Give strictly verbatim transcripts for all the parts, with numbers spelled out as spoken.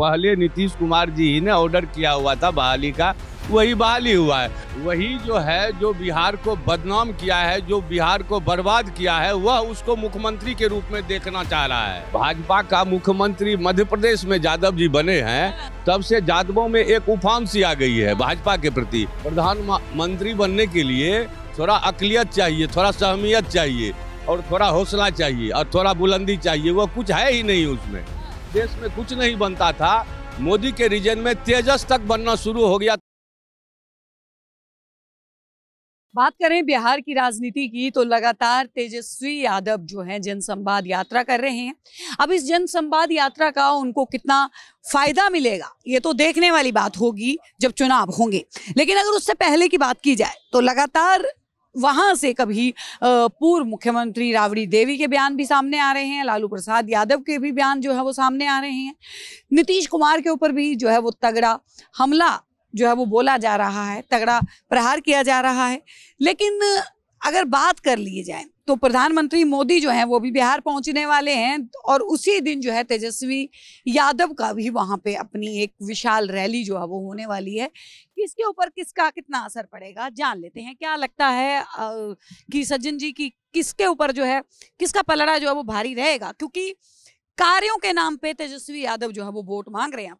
पहले नीतीश कुमार जी ही ने ऑर्डर किया हुआ था बहाली का, वही बहाली हुआ है। वही जो है जो बिहार को बदनाम किया है, जो बिहार को बर्बाद किया है, वह उसको मुख्यमंत्री के रूप में देखना चाह रहा है। भाजपा का मुख्यमंत्री मध्य प्रदेश में यादव जी बने हैं, तब से यादवों में एक उफान सी आ गई है भाजपा के प्रति। प्रधानमंत्री बनने के लिए थोड़ा अकलियत चाहिए, थोड़ा सहमियत चाहिए और थोड़ा हौसला चाहिए और थोड़ा बुलंदी चाहिए, वह कुछ है ही नहीं। उसमें देश में कुछ नहीं बनता था, मोदी के रीजन में तेजस तक बनना शुरू हो गया। बात करें बिहार की राजनीति की तो लगातार तेजस्वी यादव जो हैं जनसंवाद यात्रा कर रहे हैं। अब इस जनसंवाद यात्रा का उनको कितना फायदा मिलेगा ये तो देखने वाली बात होगी जब चुनाव होंगे। लेकिन अगर उससे पहले की बात की जाए तो लगातार वहाँ से कभी पूर्व मुख्यमंत्री राबड़ी देवी के बयान भी सामने आ रहे हैं, लालू प्रसाद यादव के भी बयान जो है वो सामने आ रहे हैं, नीतीश कुमार के ऊपर भी जो है वो तगड़ा हमला जो है वो बोला जा रहा है, तगड़ा प्रहार किया जा रहा है। लेकिन अगर बात कर लिए जाए तो प्रधानमंत्री मोदी जो हैं वो भी बिहार पहुंचने वाले हैं और उसी दिन जो है तेजस्वी यादव का भी वहां पे अपनी एक विशाल रैली जो है वो होने वाली है। किसके ऊपर किसका कितना असर पड़ेगा जान लेते हैं। क्या लगता है आ, कि सज्जन जी की किसके ऊपर जो है किसका पलड़ा जो है वो भारी रहेगा, क्योंकि कार्यों के नाम पे तेजस्वी यादव जो है वो वोट मांग रहे हैं।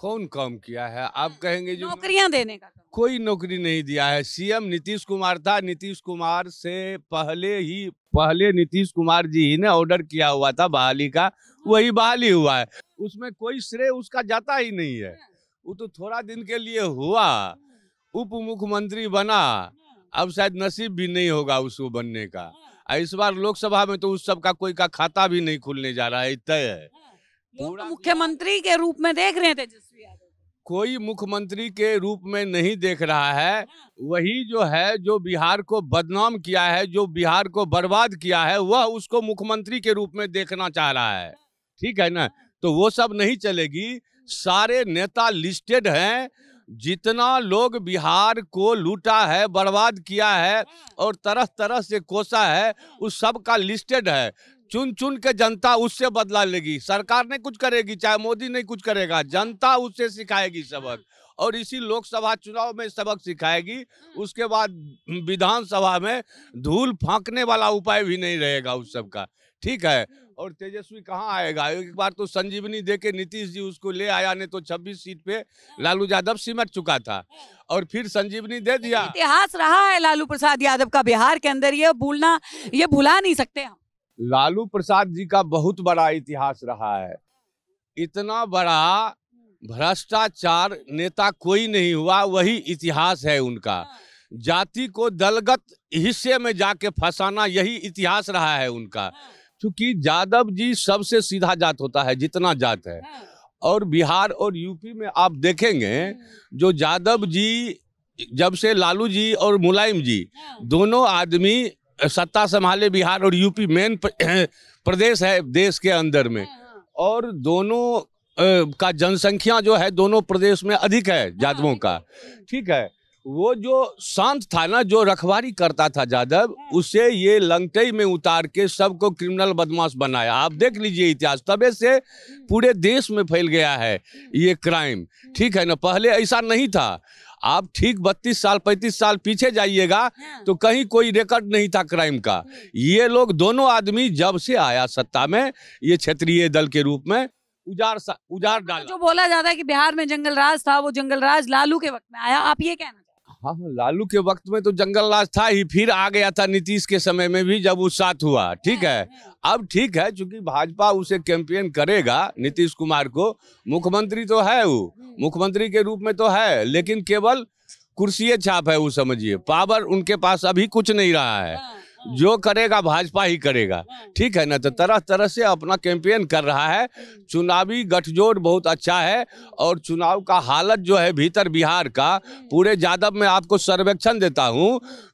कौन काम किया है आप कहेंगे? जो नौकरियां देने का कोई नौकरी नहीं दिया है। सीएम नीतीश कुमार था, नीतीश कुमार से पहले ही पहले नीतीश कुमार जी ही ने ऑर्डर किया हुआ था बहाली का, वही बहाली हुआ है। उसमें कोई श्रेय उसका जाता ही नहीं है, वो तो थोड़ा दिन के लिए हुआ, उप मुख्यमंत्री बना, अब शायद नसीब भी नहीं होगा उसको बनने का। इस बार लोकसभा में तो उस सब का कोई का खाता भी नहीं खुलने जा रहा है, तय है। तो मुख्यमंत्री के रूप में देख रहे हैं तेजस्वी यादव? कोई मुख्यमंत्री के रूप में नहीं देख रहा है। वही जो है जो बिहार को बदनाम किया है, जो बिहार को बर्बाद किया है, वह उसको मुख्यमंत्री के रूप में देखना चाह रहा है, ठीक है ना? तो वो सब नहीं चलेगी। सारे नेता लिस्टेड हैं, जितना लोग बिहार को लूटा है, बर्बाद किया है और तरह तरह से कोसा है, उस सब का लिस्टेड है। चुन चुन के जनता उससे बदला लेगी। सरकार नहीं कुछ करेगी, चाहे मोदी नहीं कुछ करेगा, जनता उससे सिखाएगी सबक और इसी लोकसभा चुनाव में सबक सिखाएगी। उसके बाद विधानसभा में धूल फांकने वाला उपाय भी नहीं रहेगा उस सब का, ठीक है? और तेजस्वी कहाँ आएगा? एक बार तो संजीवनी देके नीतीश जी उसको ले आया, ने तो छब्बीस सीट पे लालू यादव सिमट चुका था और फिर संजीवनी दे दिया। इतिहास रहा है लालू प्रसाद यादव का बिहार के अंदर, ये भूलना ये भुला नहीं सकते हम। लालू प्रसाद जी का बहुत बड़ा इतिहास रहा है। इतना बड़ा भ्रष्टाचार नेता कोई नहीं हुआ, वही इतिहास है उनका। जाति को दलगत हिस्से में जाके फंसाना, यही इतिहास रहा है उनका। क्योंकि यादव जी सबसे सीधा जात होता है जितना जात है, और बिहार और यूपी में आप देखेंगे जो यादव जी जब से लालू जी और मुलायम जी दोनों आदमी सत्ता संभाले, बिहार और यूपी मेन प्रदेश है देश के अंदर में, और दोनों का जनसंख्या जो है दोनों प्रदेश में अधिक है यादवों का, ठीक है? वो जो शांत था ना, जो रखवारी करता था यादव, उसे ये लंगटई में उतार के सबको क्रिमिनल बदमाश बनाया। आप देख लीजिए इतिहास, तबे से पूरे देश में फैल गया है ये क्राइम, ठीक है ना? पहले ऐसा नहीं था। आप ठीक बत्तीस साल पैंतीस साल पीछे जाइएगा तो कहीं कोई रिकॉर्ड नहीं था क्राइम का। ये लोग दोनों आदमी जब से आया सत्ता में, ये क्षेत्रीय दल के रूप में उजाड़ उजाड़ डाला। जो बोला जाता है कि बिहार में जंगल राज था, वो जंगल राज लालू के वक्त में आया, आप ये कहना? हाँ, लालू के वक्त में तो जंगल राज था ही, फिर आ गया था नीतीश के समय में भी जब वो साथ हुआ, ठीक है? अब ठीक है, चूंकि भाजपा उसे कैंपेन करेगा नीतीश कुमार को, मुख्यमंत्री तो है, वो मुख्यमंत्री के रूप में तो है, लेकिन केवल कुर्सी छाप है वो, समझिए। पावर उनके पास अभी कुछ नहीं रहा है, जो करेगा भाजपा ही करेगा, ठीक है ना? तो तरह तरह से अपना कैंपेन कर रहा है। चुनावी गठजोड़ बहुत अच्छा है और चुनाव का हालत जो है भीतर बिहार का, पूरे यादव में आपको सर्वेक्षण देता हूं,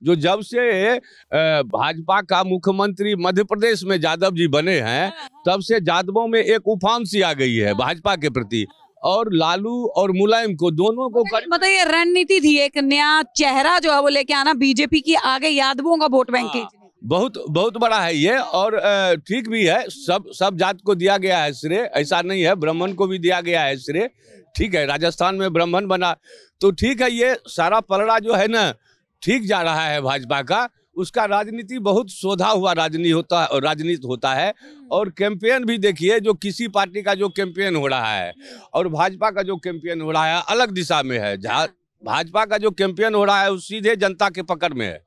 जो जब से भाजपा का मुख्यमंत्री मध्य प्रदेश में यादव जी बने हैं, तब से यादवों में एक उफान सी आ गई है भाजपा के प्रति। और लालू और मुलायम को दोनों को कर... मतलब ये रणनीति थी, एक नया चेहरा जो है वो लेके आना बीजेपी की आगे यादवों का वोट बैंक। बहुत बहुत बड़ा है ये, और ठीक भी है। सब सब जात को दिया गया है श्रेय, ऐसा नहीं है, ब्राह्मण को भी दिया गया है श्रेय। ठीक है, राजस्थान में ब्राह्मण बना तो ठीक है। ये सारा पलड़ा जो है ना ठीक जा रहा है भाजपा का, उसका राजनीति बहुत शोधा हुआ राजनीति होता है राजनीति होता है और कैंपेन भी देखिए, जो किसी पार्टी का जो कैंपेन हो रहा है और भाजपा का जो कैंपेन हो रहा है अलग दिशा में है। जहाँ भाजपा का जो कैंपेन हो रहा है वो सीधे जनता के पकड़ में है,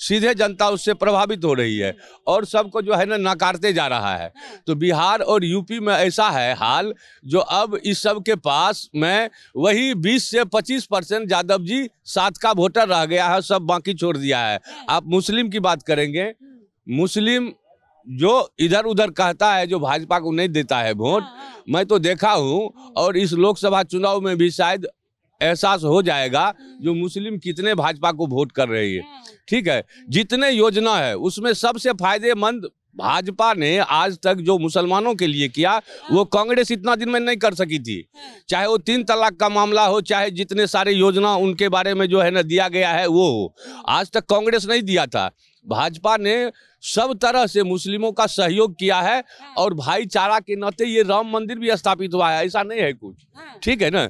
सीधे जनता उससे प्रभावित हो रही है और सबको जो है ना नकारते जा रहा है। तो बिहार और यूपी में ऐसा है हाल, जो अब इस सब के पास में वही बीस से पच्चीस परसेंट यादव जी साथ का वोटर रह गया है, सब बाकी छोड़ दिया है। आप मुस्लिम की बात करेंगे, मुस्लिम जो इधर उधर कहता है, जो भाजपा को नहीं देता है वोट, मैं तो देखा हूँ। और इस लोकसभा चुनाव में भी शायद एहसास हो जाएगा जो मुस्लिम कितने भाजपा को वोट कर रही है। ठीक है, जितने योजना है उसमें सबसे फायदेमंद भाजपा ने आज तक जो मुसलमानों के लिए किया वो कांग्रेस इतना दिन में नहीं कर सकी थी। चाहे वो तीन तलाक का मामला हो, चाहे जितने सारे योजना उनके बारे में जो है ना दिया गया है वो हो, आज तक कांग्रेस नहीं दिया था। भाजपा ने सब तरह से मुस्लिमों का सहयोग किया है और भाईचारा के नाते ये राम मंदिर भी स्थापित हुआ है। ऐसा नहीं है कुछ, ठीक है ना,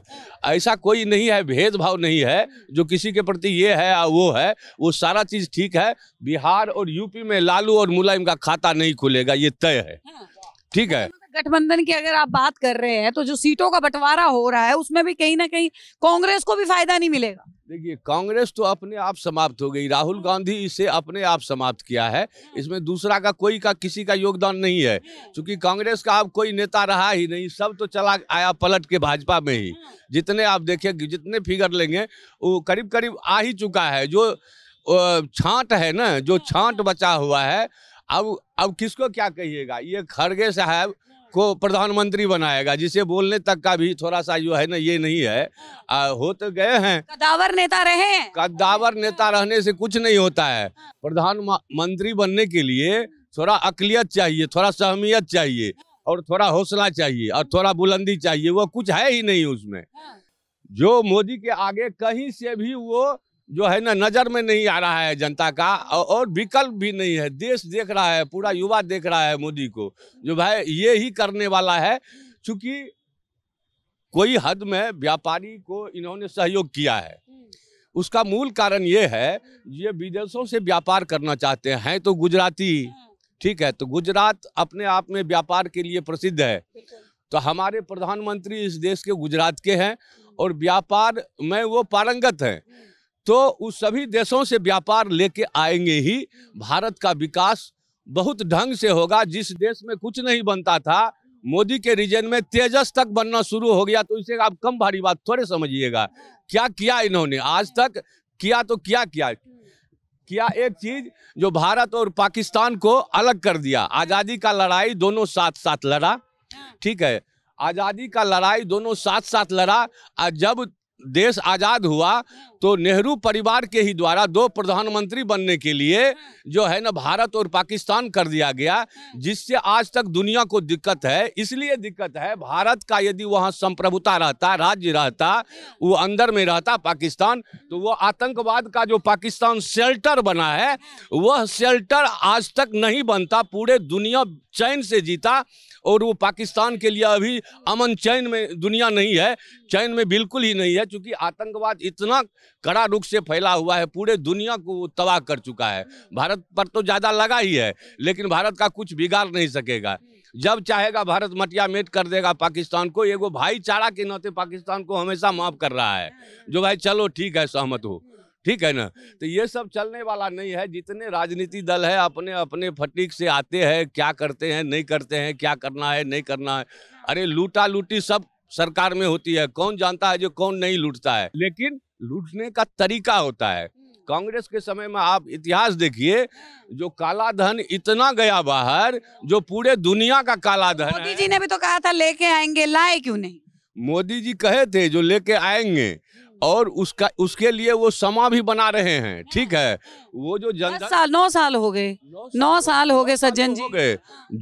ऐसा कोई नहीं है, भेदभाव नहीं है जो किसी के प्रति ये है वो है, वो सारा चीज ठीक है। बिहार और यूपी में लालू और मुलायम का खाता नहीं खुलेगा, ये तय है। ठीक है, गठबंधन की अगर आप बात कर रहे हैं तो जो सीटों का बंटवारा हो रहा है उसमें भी कहीं ना कहीं कांग्रेस को भी फायदा नहीं मिलेगा। देखिए, कांग्रेस तो अपने आप समाप्त हो गई, राहुल गांधी इसे अपने आप समाप्त किया है, इसमें दूसरा का कोई का किसी का योगदान नहीं है। क्योंकि कांग्रेस का अब कोई नेता रहा ही नहीं, सब तो चला आया पलट के भाजपा में ही। जितने आप देखिए, जितने फिगर लेंगे वो करीब करीब आ ही चुका है। जो छांट है ना, जो छांट बचा हुआ है, अब अब किसको क्या कहिएगा। ये खड़गे साहब को प्रधानमंत्री बनाएगा, जिसे बोलने तक का भी थोड़ा सा जो है ना ये नहीं है। आ, हो तो गए हैं, कद्दावर नेता रहे, कद्दावर नेता रहने से कुछ नहीं होता है। प्रधानमंत्री बनने के लिए थोड़ा अकलियत चाहिए, थोड़ा सहमियत चाहिए और थोड़ा हौसला चाहिए और थोड़ा बुलंदी चाहिए, वो कुछ है ही नहीं उसमें। जो मोदी के आगे कहीं से भी वो जो है ना नजर में नहीं आ रहा है जनता का, और विकल्प भी नहीं है। देश देख रहा है, पूरा युवा देख रहा है मोदी को, जो भाई ये ही करने वाला है। चूंकि कोई हद में व्यापारी को इन्होंने सहयोग किया है, उसका मूल कारण ये है ये विदेशों से व्यापार करना चाहते हैं। तो गुजराती, ठीक है, तो गुजरात अपने आप में व्यापार के लिए प्रसिद्ध है। तो हमारे प्रधानमंत्री इस देश के गुजरात के हैं और व्यापार में वो पारंगत हैं, तो उस सभी देशों से व्यापार लेके आएंगे ही। भारत का विकास बहुत ढंग से होगा। जिस देश में कुछ नहीं बनता था, मोदी के रीजन में तेजस तक बनना शुरू हो गया, तो इसे आप कम भारी बात थोड़े समझिएगा। क्या किया इन्होंने आज तक, किया तो क्या किया किया एक चीज जो भारत और पाकिस्तान को अलग कर दिया। आज़ादी का लड़ाई दोनों साथ साथ लड़ा, ठीक है, आज़ादी का लड़ाई दोनों साथ साथ लड़ा। और जब देश आज़ाद हुआ तो नेहरू परिवार के ही द्वारा दो प्रधानमंत्री बनने के लिए जो है ना भारत और पाकिस्तान कर दिया गया, जिससे आज तक दुनिया को दिक्कत है। इसलिए दिक्कत है, भारत का यदि वहाँ संप्रभुता रहता, राज्य रहता, वो अंदर में रहता पाकिस्तान, तो वो आतंकवाद का जो पाकिस्तान शेल्टर बना है वह शेल्टर आज तक नहीं बनता। पूरे दुनिया चैन से जीता और वो पाकिस्तान के लिए अभी अमन चैन में दुनिया नहीं है, चैन में बिल्कुल ही नहीं है। क्योंकि आतंकवाद इतना कड़ा रुख से फैला हुआ है, पूरे दुनिया को तबाह कर चुका है। भारत पर तो ज़्यादा लगा ही है, लेकिन भारत का कुछ बिगाड़ नहीं सकेगा। जब चाहेगा भारत मटिया मेट कर देगा पाकिस्तान को। एगो भाईचारा के नाते पाकिस्तान को हमेशा माफ कर रहा है, जो भाई चलो ठीक है, सहमत हो, ठीक है ना। तो ये सब चलने वाला नहीं है। जितने राजनीति दल है अपने अपने फटीक से आते हैं, क्या करते हैं नहीं करते हैं, क्या करना है नहीं करना है। अरे लूटा लूटी सब सरकार में होती है, कौन जानता है जो कौन नहीं लूटता है, लेकिन लूटने का तरीका होता है। कांग्रेस के समय में आप इतिहास देखिए, जो काला धन इतना गया बाहर, जो पूरे दुनिया का काला धन। मोदी जी ने भी तो कहा था लेके आएंगे, लाए क्यों नहीं? मोदी जी कहे थे जो लेके आएंगे, और उसका उसके लिए वो समा भी बना रहे हैं, ठीक है। वो जो जनता साल नौ साल हो गए नौ साल हो गए सज्जन जी,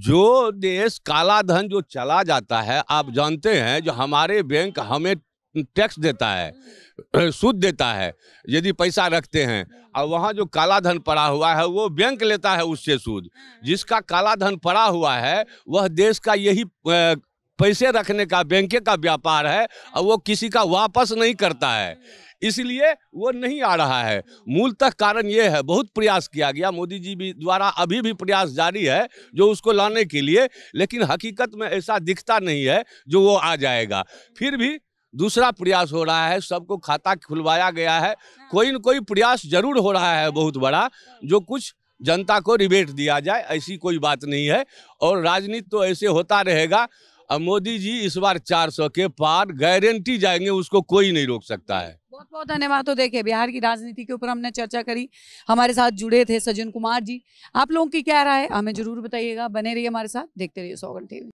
जो देश काला धन जो चला जाता है, आप जानते हैं जो हमारे बैंक हमें टैक्स देता है, सूद देता है यदि पैसा रखते हैं, और वहाँ जो काला धन पड़ा हुआ है वो बैंक लेता है उससे सूद। जिसका काला धन पड़ा हुआ है वह देश का यही पैसे रखने का बैंके का व्यापार है, और वो किसी का वापस नहीं करता है, इसलिए वो नहीं आ रहा है। मूलतः कारण ये है। बहुत प्रयास किया गया, मोदी जी भी द्वारा अभी भी प्रयास जारी है जो उसको लाने के लिए, लेकिन हकीकत में ऐसा दिखता नहीं है जो वो आ जाएगा। फिर भी दूसरा प्रयास हो रहा है, सबको खाता खुलवाया गया है, कोई न कोई प्रयास जरूर हो रहा है बहुत बड़ा, जो कुछ जनता को रिबेट दिया जाए, ऐसी कोई बात नहीं है। और राजनीति तो ऐसे होता रहेगा। अब मोदी जी इस बार चार सौ के पार गारंटी जाएंगे, उसको कोई नहीं रोक सकता है। बहुत बहुत धन्यवाद। तो देखिए, बिहार की राजनीति के ऊपर हमने चर्चा करी, हमारे साथ जुड़े थे सजन कुमार जी। आप लोगों की क्या राय है हमें जरूर बताइएगा। बने रहिए हमारे साथ, देखते रहिए सौगंध टीवी।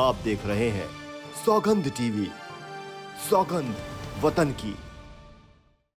आप देख रहे हैं सौगंध टीवी। सौगंध, वतन की।